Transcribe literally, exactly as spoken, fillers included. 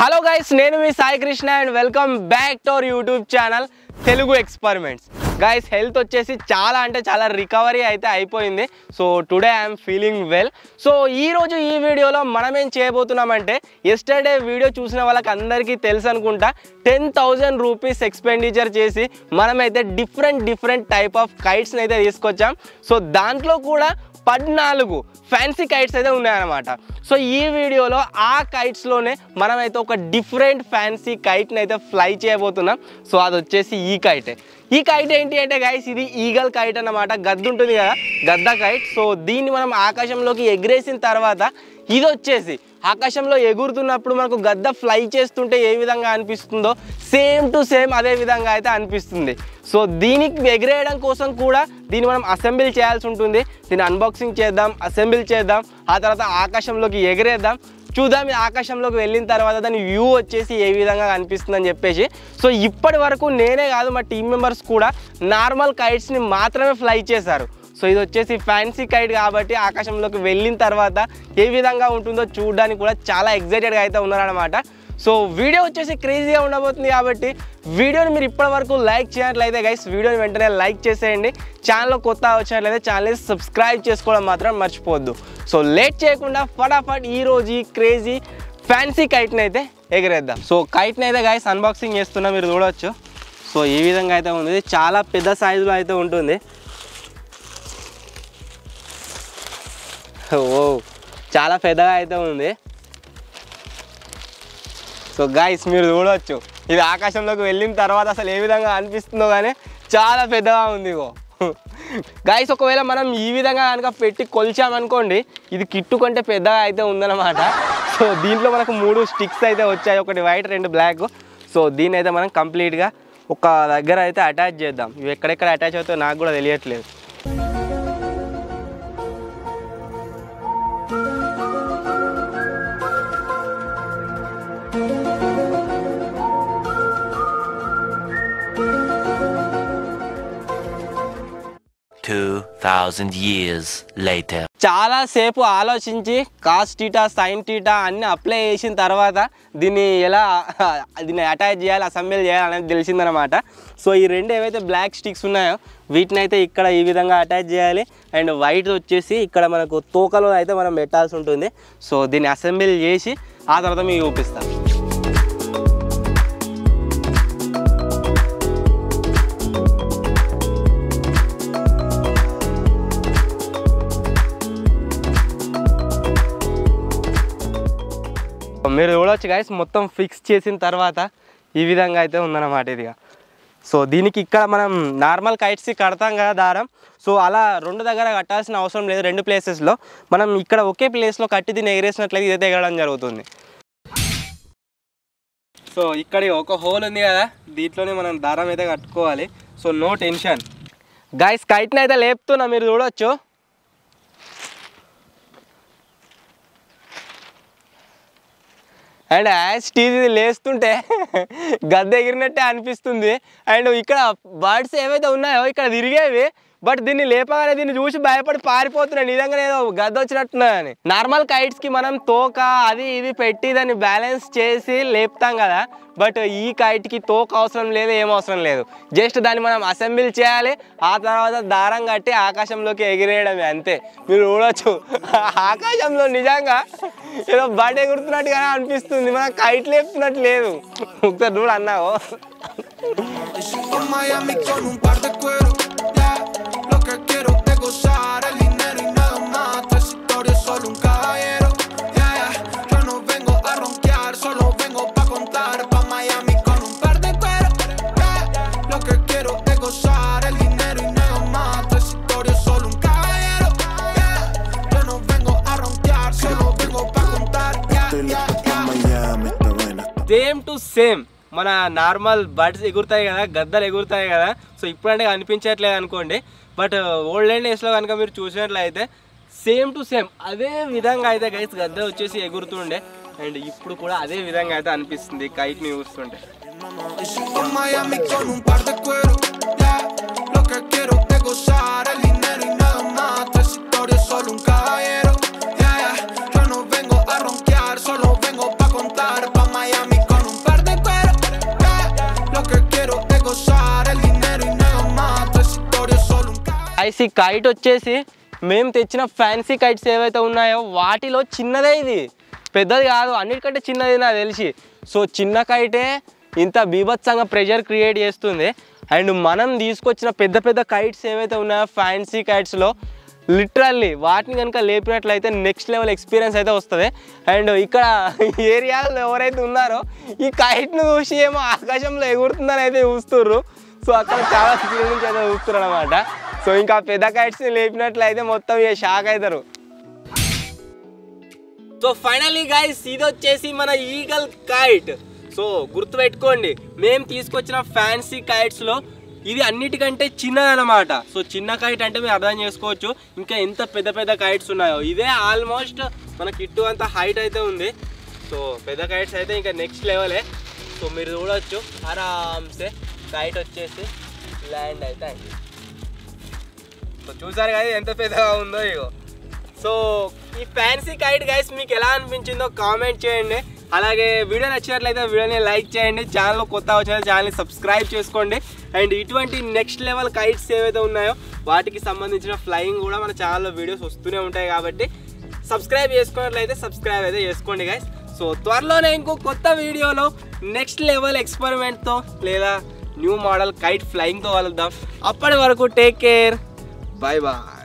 Hello guys, నేను మీ Sai Krishna and welcome back to our YouTube channel Telugu experiments. Guys, health వచ్చేసి చాలా అంటే చాలా రికవరీ అయితే అయిపోయింది. So today I'm feeling well. So ఈరోజు ఈ వీడియోలో మనం ఏం చేయబోతున్నామంటే, ఎస్టర్డే వీడియో చూసిన వాళ్ళకి అందరికీ తెలుసు అనుకుంటా, టెన్ థౌజండ్ రూపీస్ ఎక్స్పెండిచర్ చేసి మనమైతే డిఫరెంట్ డిఫరెంట్ టైప్ ఆఫ్ కైట్స్ని అయితే తీసుకొచ్చాం. సో దాంట్లో కూడా పద్నాలుగు ఫ్యాన్సీ కైట్స్ అయితే ఉన్నాయన్నమాట. సో ఈ వీడియోలో ఆ కైట్స్లోనే మనమైతే ఒక డిఫరెంట్ ఫ్యాన్సీ కైట్ని అయితే ఫ్లై చేయబోతున్నాం. సో అది వచ్చేసి ఈ కైటే. ఈ కైట్ ఏంటి అంటే గైస్, ఇది ఈగల్ కైట్ అన్నమాట. గద్ద ఉంటుంది కదా, గద్ద కైట్. సో దీన్ని మనం ఆకాశంలోకి ఎగిరేసిన తర్వాత, ఇది వచ్చేసి ఆకాశంలో ఎగురుతున్నప్పుడు మనకు గద్ద ఫ్లై చేస్తుంటే ఏ విధంగా అనిపిస్తుందో సేమ్ టు సేమ్ అదే విధంగా అయితే అనిపిస్తుంది. సో దీనికి ఎగిరేయడం కోసం కూడా దీన్ని మనం అసెంబుల్ చేయాల్సి ఉంటుంది. దీన్ని అన్బాక్సింగ్ చేద్దాం, అసెంబుల్ చేద్దాం, ఆ తర్వాత ఆకాశంలోకి ఎగిరేద్దాం. చూద్దాం ఇది ఆకాశంలోకి వెళ్ళిన తర్వాత దాని వ్యూ వచ్చేసి ఏ విధంగా అనిపిస్తుందని చెప్పేసి. సో ఇప్పటి వరకు నేనే కాదు, మా టీం మెంబర్స్ కూడా నార్మల్ కైట్స్ని మాత్రమే ఫ్లై చేశారు. సో ఇది వచ్చేసి ఫ్యాన్సీ కైట్ కాబట్టి ఆకాశంలోకి వెళ్ళిన తర్వాత ఏ విధంగా ఉంటుందో చూడడానికి కూడా చాలా ఎక్సైటెడ్గా అయితే ఉన్నారనమాట. సో వీడియో వచ్చేసి క్రేజీగా ఉండబోతుంది కాబట్టి వీడియోని మీరు ఇప్పటి వరకు లైక్ చేయనట్లయితే గైస్, వీడియోని వెంటనే లైక్ చేసేయండి. ఛానల్లో కొత్త వచ్చినట్లయితే ఛానల్ని సబ్స్క్రైబ్ చేసుకోవడం మాత్రం మర్చిపోవద్దు. సో లేట్ చేయకుండా ఫటాఫట్ ఈరోజు ఈ క్రేజీ ఫ్యాన్సీ కైట్ని అయితే ఎగరేద్దాం. సో కైట్ని అయితే గైస్ అన్బాక్సింగ్ చేస్తున్నా, మీరు చూడవచ్చు. సో ఈ విధంగా అయితే ఉంది, చాలా పెద్ద సైజులో అయితే ఉంటుంది. ఓ చాలా పెద్దగా అయితే ఉంది. సో గైస్ మీరు చూడవచ్చు, ఇది ఆకాశంలోకి వెళ్ళిన తర్వాత అసలు ఏ విధంగా అనిపిస్తుందో కానీ చాలా పెద్దగా ఉంది. ఇగో గైస్, ఒకవేళ మనం ఈ విధంగా కనుక పెట్టి కొలిచామనుకోండి, ఇది కిట్టు కంటే పెద్దగా అయితే ఉందన్నమాట. సో దీంట్లో మనకు మూడు స్టిక్స్ అయితే వచ్చాయి, ఒకటి వైట్, రెండు బ్లాక్. సో దీన్ని అయితే మనం కంప్లీట్గా ఒక దగ్గర అయితే అటాచ్ చేద్దాం. ఇవి ఎక్కడెక్కడ అటాచ్ అవుతాయో నాకు కూడా తెలియట్లేదు. two thousand years later. చాలా సేపు ఆలోచించి కాస్ టీటా సైన్ టీటా అన్ని అప్లై చేసిన తర్వాత దీన్ని ఎలా దీన్ని అటాచ్ చేయాలి, అసెంబ్లీ చేయాలి అనేది తెలిసిందనమాట. సో ఈ రెండు ఏవైతే బ్లాక్ స్టిక్స్ ఉన్నాయో వీటిని అయితే ఇక్కడ ఈ విధంగా అటాచ్ చేయాలి, అండ్ వైట్ వచ్చేసి ఇక్కడ మనకు తోకలో అయితే మనం పెట్టాల్సి ఉంటుంది. సో దీన్ని అసెంబ్లీ చేసి ఆ తర్వాత మీకు చూపిస్తాం. మీరు చూడవచ్చు గైస్, మొత్తం ఫిక్స్ చేసిన తర్వాత ఈ విధంగా అయితే ఉందన్నమాట ఇదిగా. సో దీనికి ఇక్కడ మనం నార్మల్ కైట్స్కి కడతాం కదా దారం, సో అలా రెండు దగ్గర కట్టాల్సిన అవసరం లేదు. రెండు ప్లేసెస్లో మనం ఇక్కడ ఒకే ప్లేస్లో కట్టి దీన్ని ఎగిరేసినట్లయితే ఇదైతే ఎగరడం జరుగుతుంది. సో ఇక్కడ ఒక హోల్ ఉంది కదా, దీంట్లోనే మనం దారం అయితే కట్టుకోవాలి. సో నో టెన్షన్ గైస్, కైట్ని అయితే లేపుతున్నా, మీరు చూడవచ్చు. అండ్ యాజ్ టీజీ లేస్తుంటే గద్ద ఎగిరినట్టే అనిపిస్తుంది. అండ్ ఇక్కడ బర్డ్స్ ఏవైతే ఉన్నాయో ఇక్కడ తిరిగేవి, బట్ దీన్ని లేపగానే దీన్ని చూసి భయపడి పారిపోతున్నాయి. నిజంగా ఏదో గద్ద వచ్చినట్టున్నాయని. నార్మల్ కైట్స్కి మనం తోక అది ఇది పెట్టి దాన్ని బ్యాలెన్స్ చేసి లేపుతాం కదా, బట్ ఈ కైట్కి తోక అవసరం లేదు, ఏం అవసరం లేదు. జస్ట్ దాన్ని మనం అసెంబ్లీ చేయాలి, ఆ తర్వాత దారం కట్టి ఆకాశంలోకి ఎగిరేయడమే, అంతే. మీరు చూడవచ్చు, ఆకాశంలో నిజంగా ఏదో బర్డ్ ఎగురుతున్నట్టుగానే అనిపిస్తుంది, మనం కైట్ లేపుతున్నట్టు లేదు. ఒకసారి చూడు అన్నావు. సేమ్ టు సేమ్ మన నార్మల్ బర్డ్స్ ఎగురుతాయి కదా, గద్దలు ఎగురుతాయి కదా. సో ఇప్పుడంటే అనిపించట్లేదు అనుకోండి, బట్ ఓల్డెన్ డేస్లో కనుక మీరు చూసినట్లయితే సేమ్ టు సేమ్ అదే విధంగా అయితే గైస్ గద్ద వచ్చేసి ఎగురుతుండే, అండ్ ఇప్పుడు కూడా అదే విధంగా అయితే అనిపిస్తుంది కైట్ని చూస్తుంటే. ఈ కైట్ వచ్చేసి మేము తెచ్చిన ఫ్యాన్సీ కైట్స్ ఏవైతే ఉన్నాయో వాటిలో చిన్నదే ఇది, పెద్దది కాదు, అన్నిటికంటే చిన్నది నాకు తెలిసి. సో చిన్న కైటే ఇంత బీభత్సంగా ప్రెషర్ క్రియేట్ చేస్తుంది. అండ్ మనం తీసుకొచ్చిన పెద్ద పెద్ద కైట్స్ ఏవైతే ఉన్నాయో ఫ్యాన్సీ కైట్స్లో లిటరల్లీ వాటిని కనుక లేపినట్లయితే నెక్స్ట్ లెవెల్ ఎక్స్పీరియన్స్ అయితే వస్తుంది. అండ్ ఇక్కడ ఏరియాలో ఎవరైతే ఉన్నారో ఈ కైట్ను చూసి ఏమో ఆకాశంలో ఎగురుతుందని అయితే చూస్తుర్రు. సో అక్కడ చాలా స్పీడ్ నుంచి అయితే చూస్తున్నారు అనమాట. సో ఇంకా పెద్ద కైట్స్ని లేపినట్లయితే మొత్తం ఇక షాక్ అవుతారు. సో ఫైనల్లీ గైస్ ఇది వచ్చేసి మన ఈగల్ కైట్. సో గుర్తుపెట్టుకోండి మేము తీసుకొచ్చిన ఫ్యాన్సీ కైట్స్లో ఇది అన్నిటికంటే చిన్నదన్నమాట. సో చిన్న కైట్ అంటే మీరు అర్థం చేసుకోవచ్చు ఇంకా ఎంత పెద్ద పెద్ద కైట్స్ ఉన్నాయో. ఇదే ఆల్మోస్ట్ మన కిట్టు అంత హైట్ అయితే ఉంది. సో పెద్ద కైట్స్ అయితే ఇంకా నెక్స్ట్ లెవెలే. సో మీరు చూడవచ్చు ఆరామ్సే కైట్ వచ్చేసి ల్యాండ్ అయితే అండి. సో చూసారు కదా ఎంత పెద్దగా ఉందో ఇగో. సో ఈ ఫ్యాన్సీ కైట్ గైస్ మీకు ఎలా అనిపించిందో కామెంట్ చేయండి. అలాగే వీడియో నచ్చినట్లయితే వీడియోని లైక్ చేయండి, ఛానల్ కొత్తగా వచ్చిన ఛానల్ని సబ్స్క్రైబ్ చేసుకోండి. అండ్ ఇటువంటి నెక్స్ట్ లెవెల్ కైట్స్ ఏవైతే ఉన్నాయో వాటికి సంబంధించిన ఫ్లయింగ్ కూడా మన ఛానల్లో వీడియోస్ వస్తూనే ఉంటాయి కాబట్టి సబ్స్క్రైబ్ చేసుకున్నట్లయితే సబ్స్క్రైబ్ అయితే చేసుకోండి గైస్. సో త్వరలోనే ఇంకో కొత్త వీడియోలో నెక్స్ట్ లెవెల్ ఎక్స్పెరిమెంట్తో లేదా న్యూ మోడల్ కైట్ ఫ్లయింగ్తో కలుద్దాం. అప్పటి వరకు టేక్ కేర్, బాయ్ బాయ్.